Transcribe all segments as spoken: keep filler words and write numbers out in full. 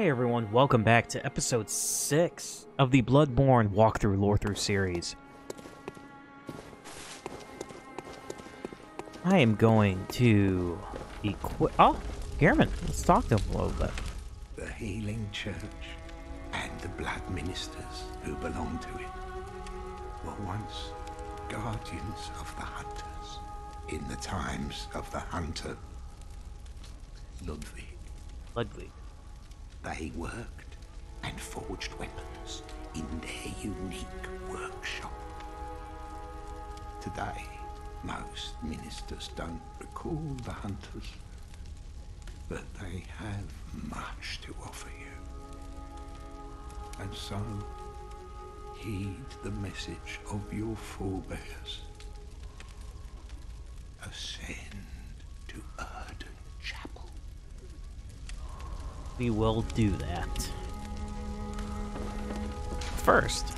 Hey everyone, welcome back to episode six of the Bloodborne walkthrough lore-through series. I am going to equip... Oh, Gehrman, let's talk to him a little bit. The Healing Church and the blood ministers who belong to it were once guardians of the hunters in the times of the Hunter Ludwig. Ludwig. They worked and forged weapons in their unique workshop. Today, most ministers don't recall the hunters, but they have much to offer you. And so, heed the message of your forebears. Ascend to Erdon Chapel. We will do that. First.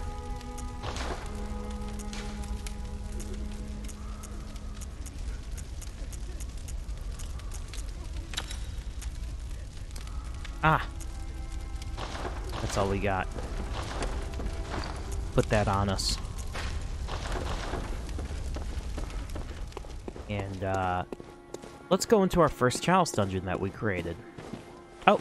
Ah. That's all we got. Put that on us. And, uh... let's go into our first Chalice Dungeon that we created. Oh!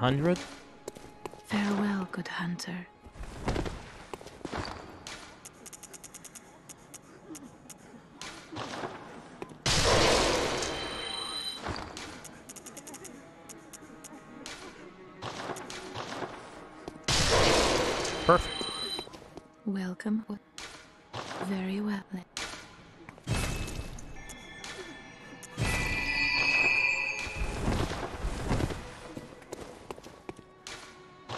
Hundred. Farewell, good hunter. Perfect. Welcome. Very well then.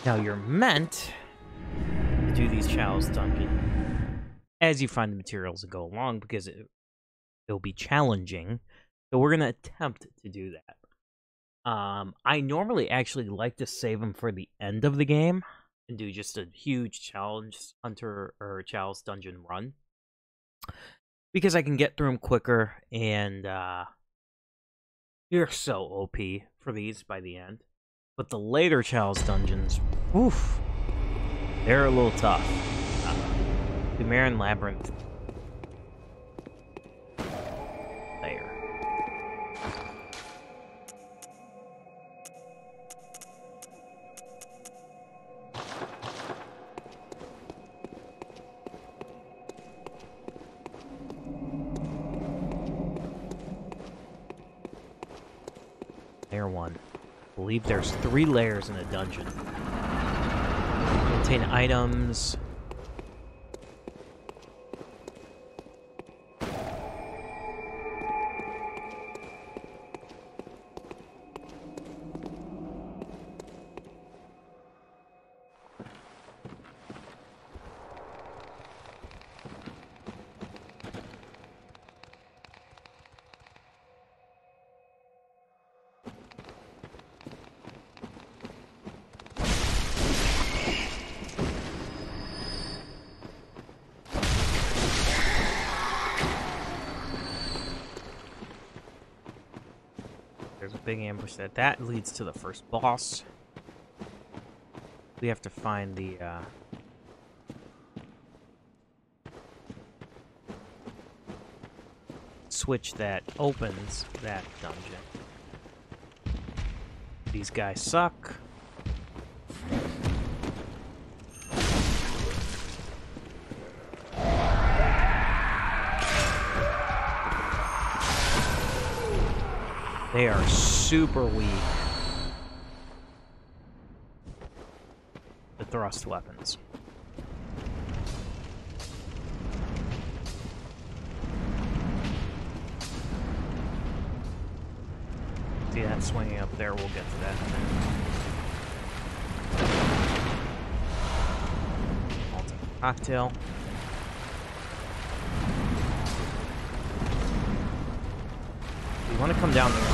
Now you're meant to do these Chalice Dungeon as you find the materials and go along, because it, it'll be challenging. So we're going to attempt to do that. Um, I normally actually like to save them for the end of the game and do just a huge challenge hunter or Chalice Dungeon run, because I can get through them quicker, and uh, you're so O P for these by the end. But the later Chalice Dungeons, oof, they're a little tough. Uh, Pthumerian Labyrinth. There. Layer one. I believe there's three layers in a dungeon. Contain items. Big ambush. That that leads to the first boss. We have to find the uh switch that opens that dungeon. These guys suck. They are super weak. The thrust weapons. See that swinging up there? We'll get to that in a minute. I'll take a cocktail. We want to come down there.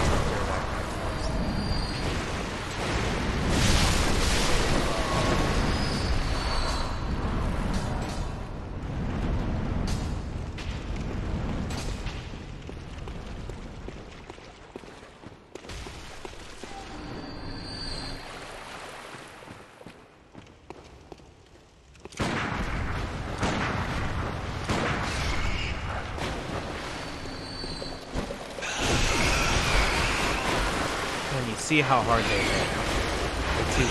See how hard they hit.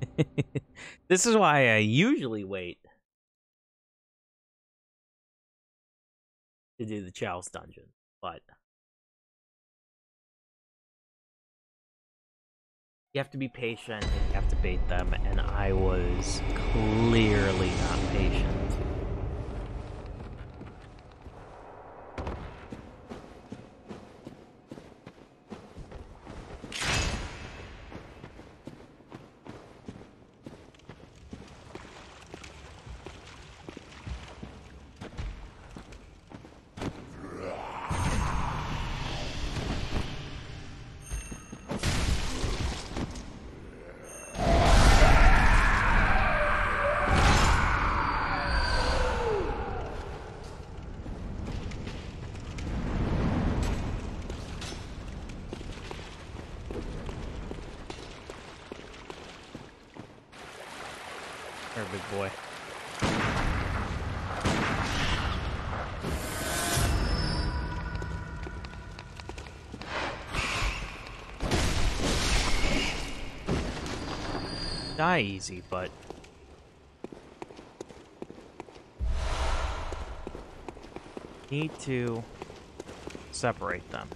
The two shots there. This is why I usually wait to do the Chalice Dungeon, but you have to be patient and you have to bait them, and I was clearly not patient. Die easy, but need to separate them.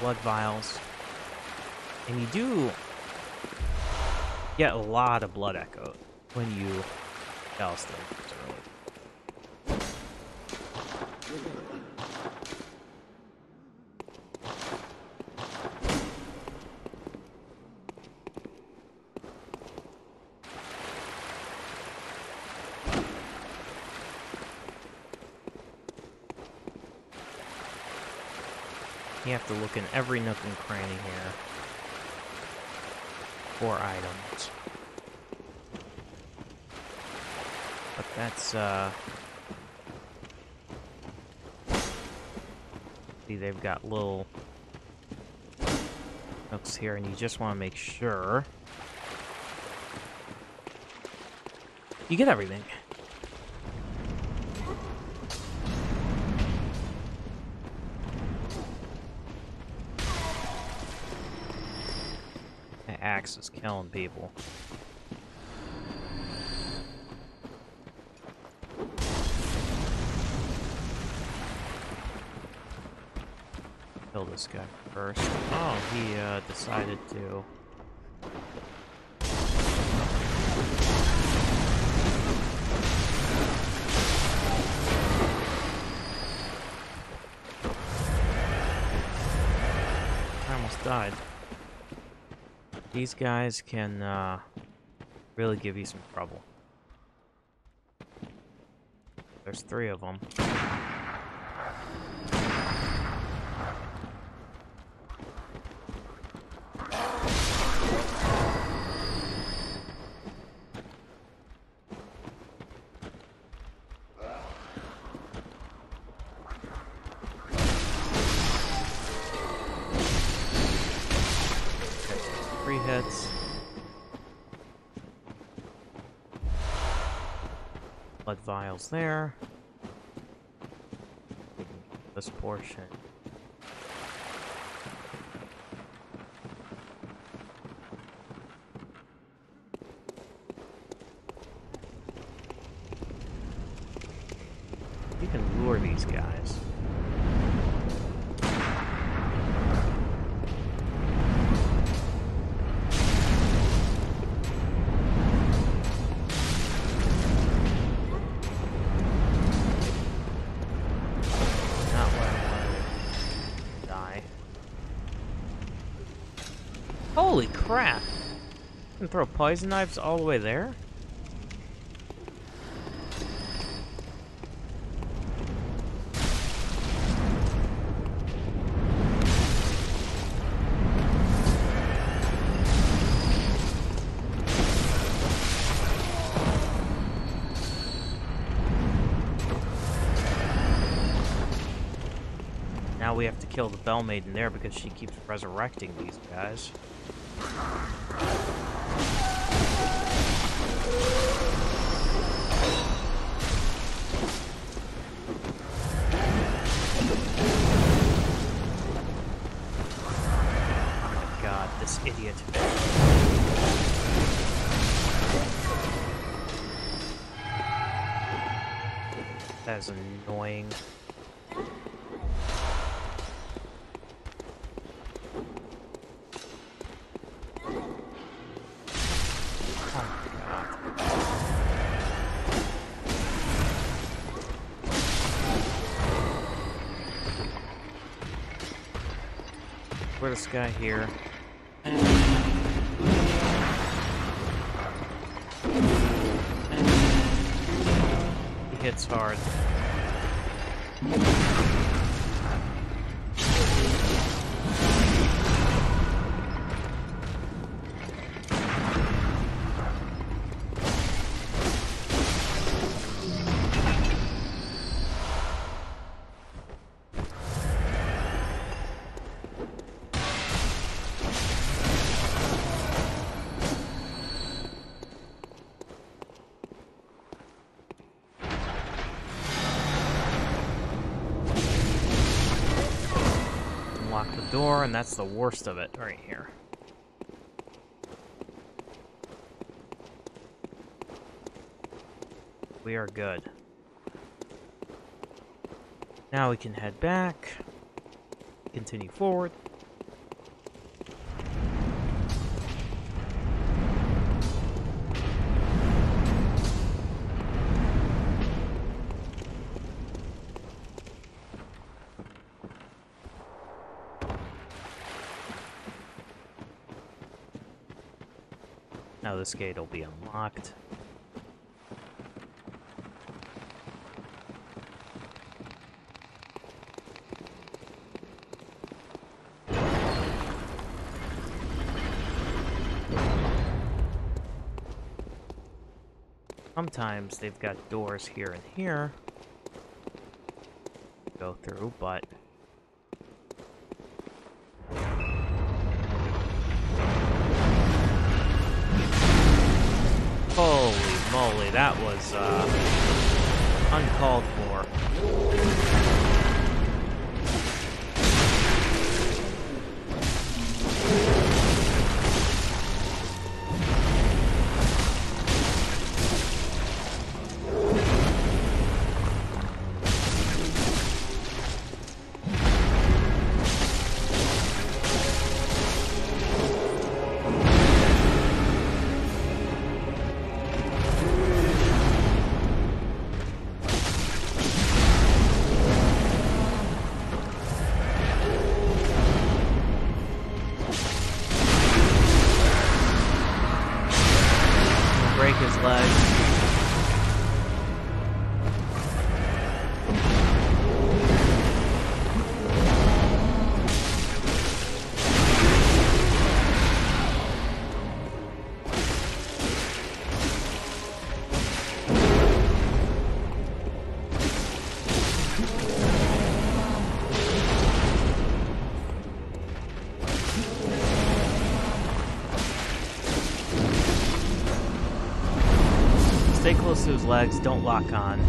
Blood vials, and you do get a lot of blood echo when you douse them early. You have to look in every nook and cranny here for items. But that's, uh... see, they've got little nooks here, and you just want to make sure you get everything. Is killing people. Kill this guy first. Oh, he uh, decided to. I almost died. These guys can uh, really give you some trouble. There's three of them. hits. Blood vials there. This portion. You can lure these guys. Holy crap! You can throw poison knives all the way there? Now we have to kill the Bell Maiden there because she keeps resurrecting these guys. That is annoying. Where's this guy here? He hits hard. Door, and that's the worst of it right here. We are good. Now we can head back, continue forward. Now this gate will be unlocked. Sometimes they've got doors here and here to go through, but holy moly, that was uh, uncalled for. whose legs don't lock on.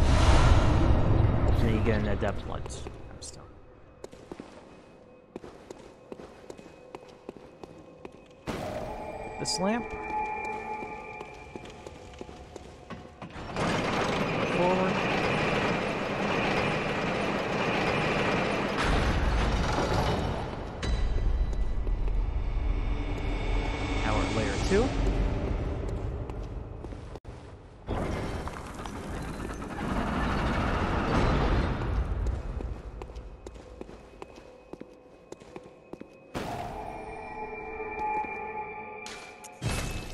And you get an adept once. I'm still. The slam. Forward. Now we're layer two.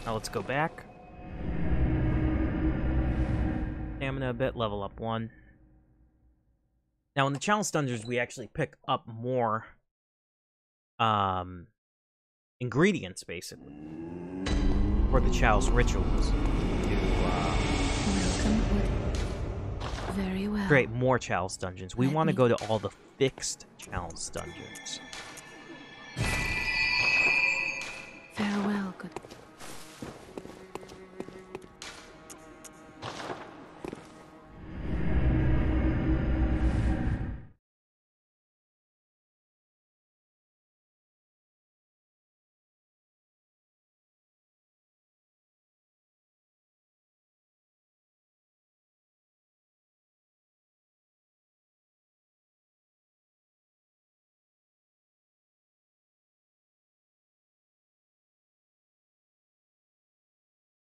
Now let's go back. Stamina a bit, level up one. Now in the Chalice Dungeons, we actually pick up more um, ingredients, basically, for the Chalice Rituals. To, uh, Very well. Create more Chalice Dungeons. We want to go to all the fixed Chalice Dungeons. Farewell, good.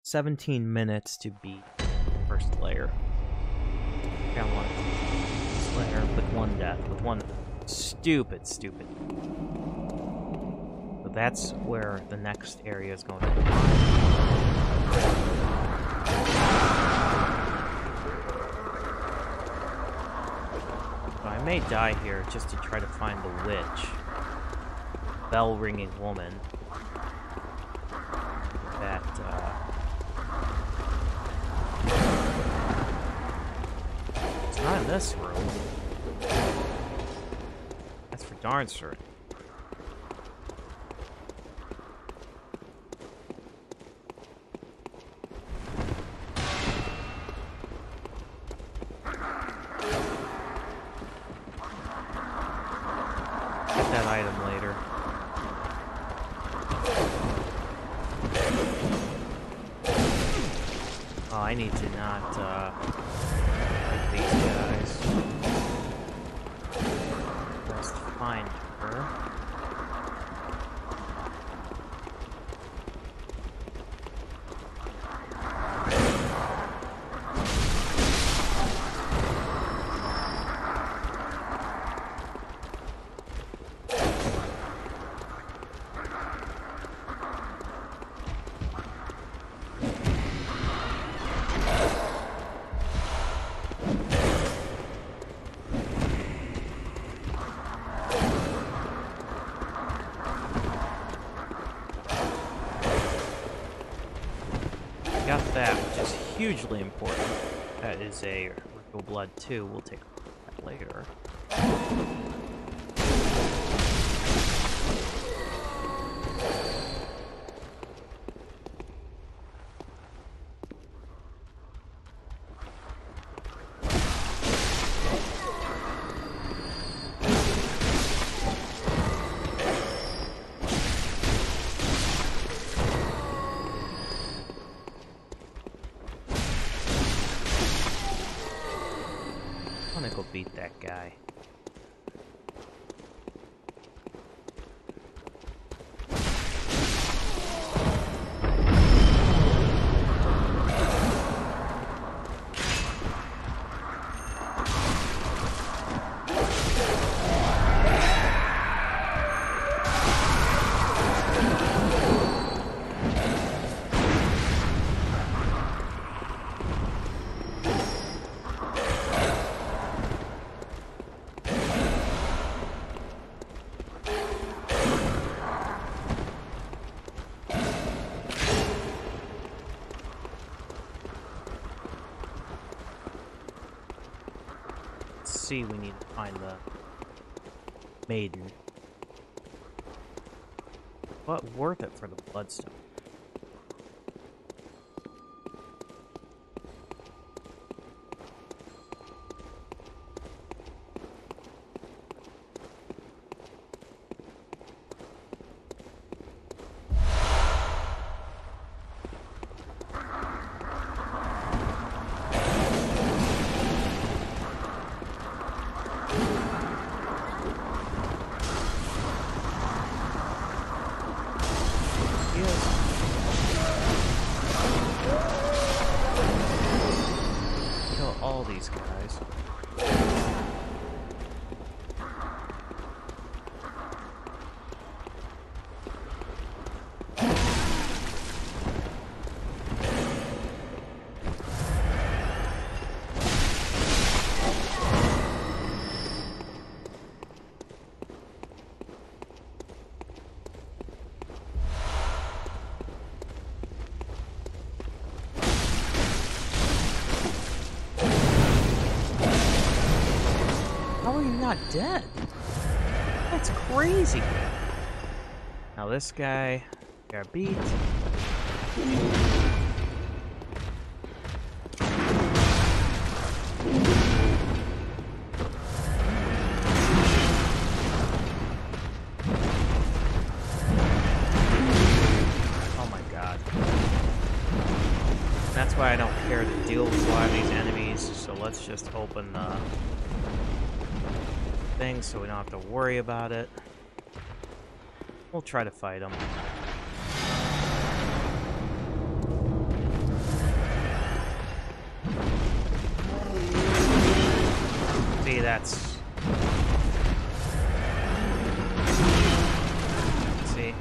seventeen minutes to beat first layer. Got one layer with one death, with one stupid, stupid. So that's where the next area is going to be. So I may die here just to try to find the witch. Bell ringing woman. That, uh. Not in this room. That's for darn certain. Get that item later. Oh, I need to not, uh... these guys. Let's find her. Hugely important. That is a Ritual Blood two. We'll take that later. Beat that guy. See, we need to find the maiden. But worth it for the bloodstone. are you not dead? That's crazy. Now this guy got beat. Oh my god. That's why I don't care to deal with a lot of these enemies, so let's just open the thing so we don't have to worry about it. We'll try to fight them. See, that's... See?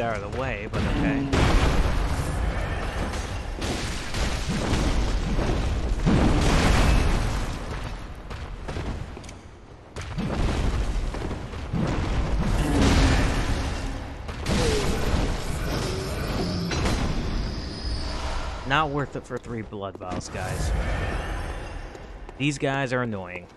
Out of the way, but okay. Not worth it for three blood vials, guys. These guys are annoying.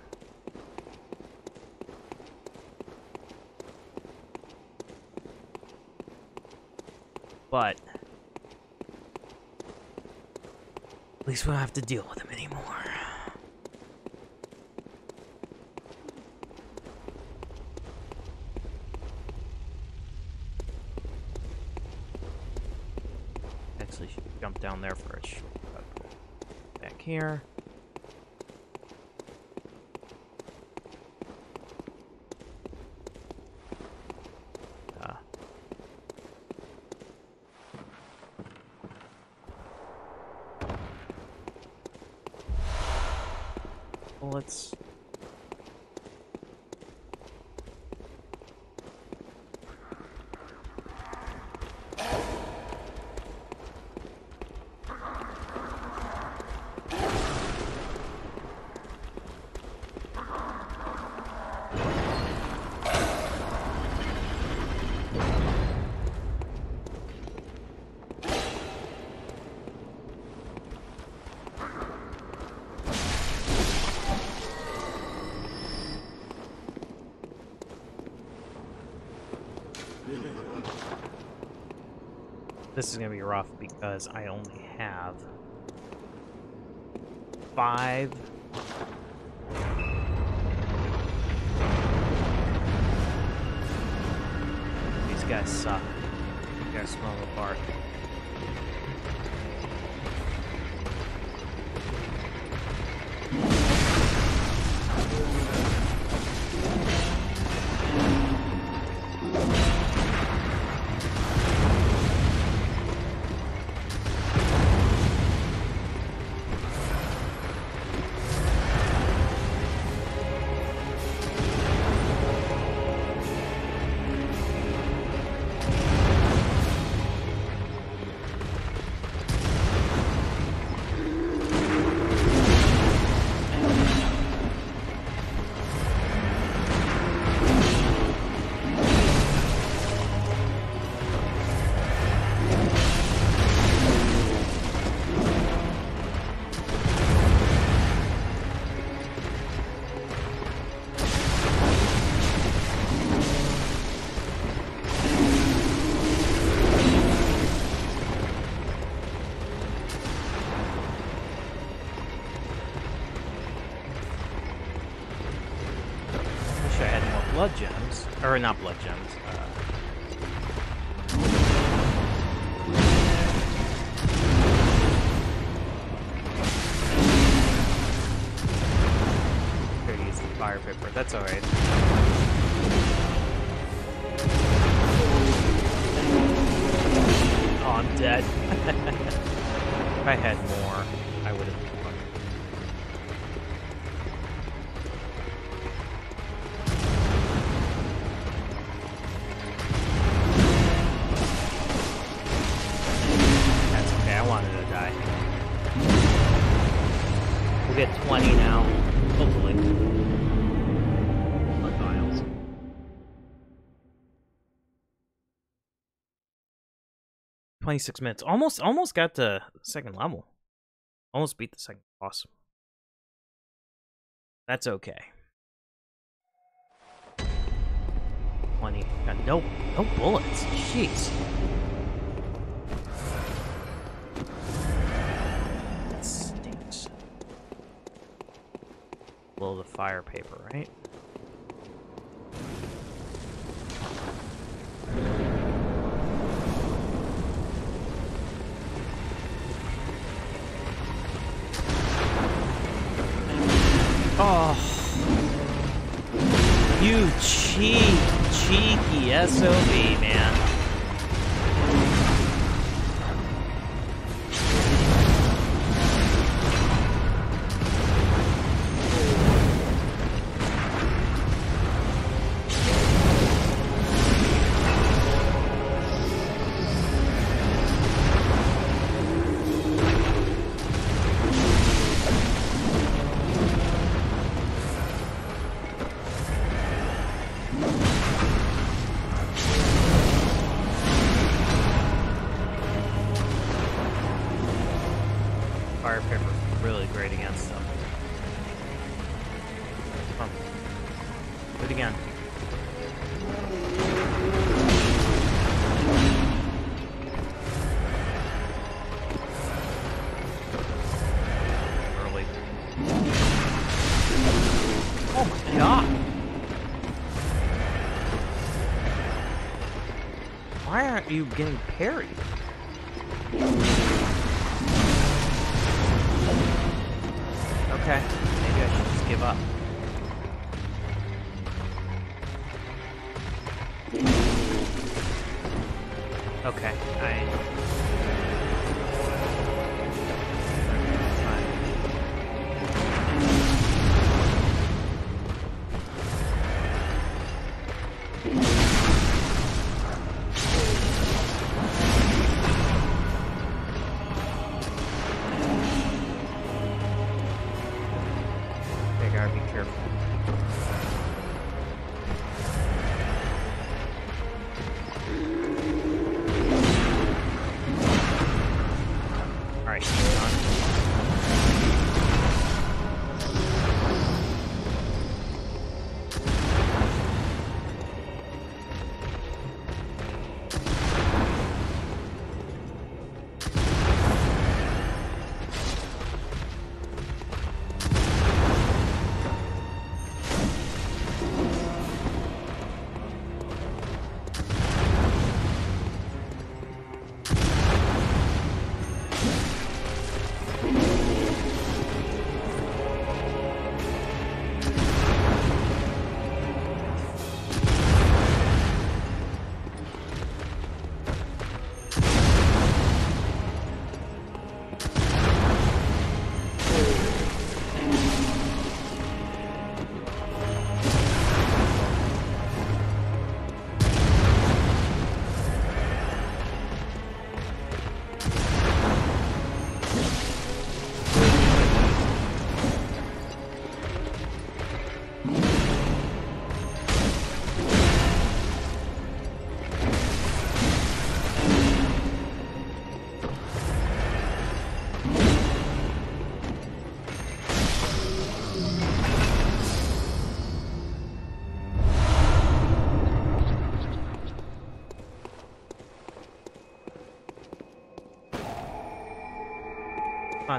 But at least we don't have to deal with them anymore. Actually, should jump down there for a shortcut. Back here. Let's This is going to be rough because I only have five These guys suck. You guys smell the bark. Blood gems, or not blood gems. Uh, could use the fire paper. That's all right. Oh, I'm dead. If I had more, I would have won. That's okay, I wanted to die. We'll get twenty now, hopefully. Blood vials. twenty-six minutes. Almost, almost got to second level. Almost beat the second boss. That's okay. twenty. Got no, no bullets. Jeez. That stinks. Blow the fire paper, right? Oh, you cheap, cheeky S O B, man. You getting parried? Okay, maybe I should just give up. Okay, I.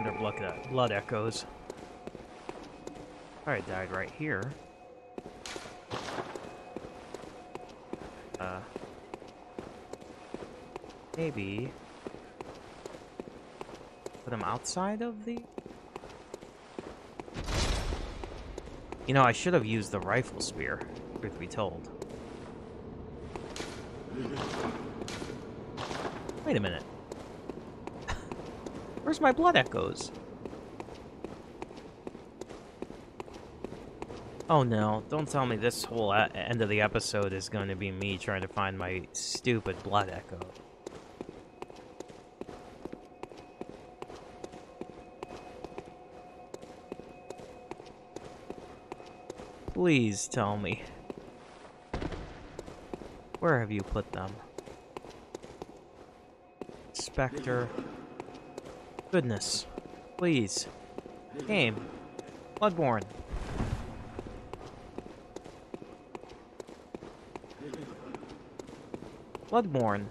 Their blood, blood echoes. Alright, died right here. Uh, maybe put them outside of the. You know, I should have used the rifle spear, truth be told. Wait a minute. Where's my blood echoes? Oh no, don't tell me this whole end of the episode is going to be me trying to find my stupid blood echo. Please tell me. Where have you put them? Spectre. Goodness. Please. Game. Bloodborne. Bloodborne.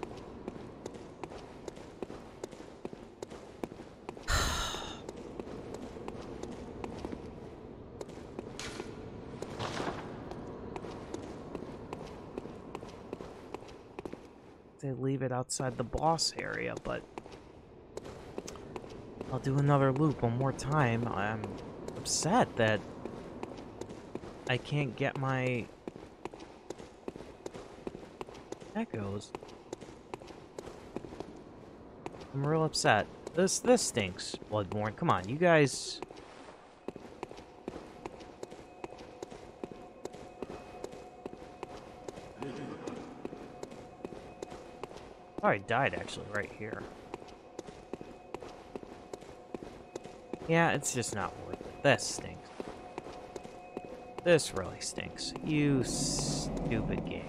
They leave it outside the boss area, but I'll do another loop one more time. I'm upset that I can't get my echoes. I'm real upset. This this stinks, Bloodborne. Come on, you guys. I probably died actually right here. Yeah, it's just not worth it. This stinks. This really stinks. You stupid game.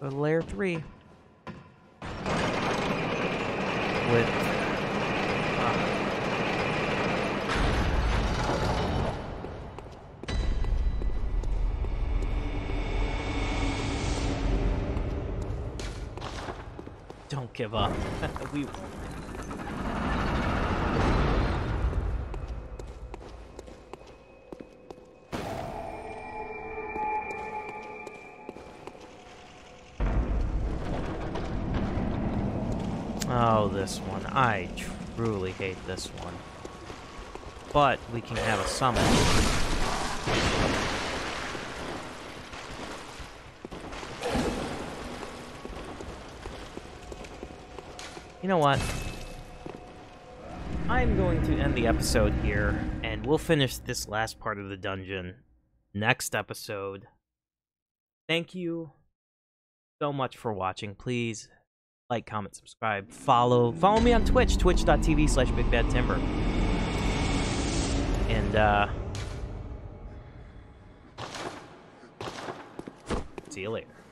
Go to layer three. With... Uh, don't give up. We... Oh, this one. I truly hate this one. But we can have a summon. You know what? I'm going to end the episode here, and we'll finish this last part of the dungeon next episode. Thank you so much for watching. Please like, comment, subscribe, follow. Follow me on Twitch, twitch.tv slash bigbadtimber. And, uh... see you later.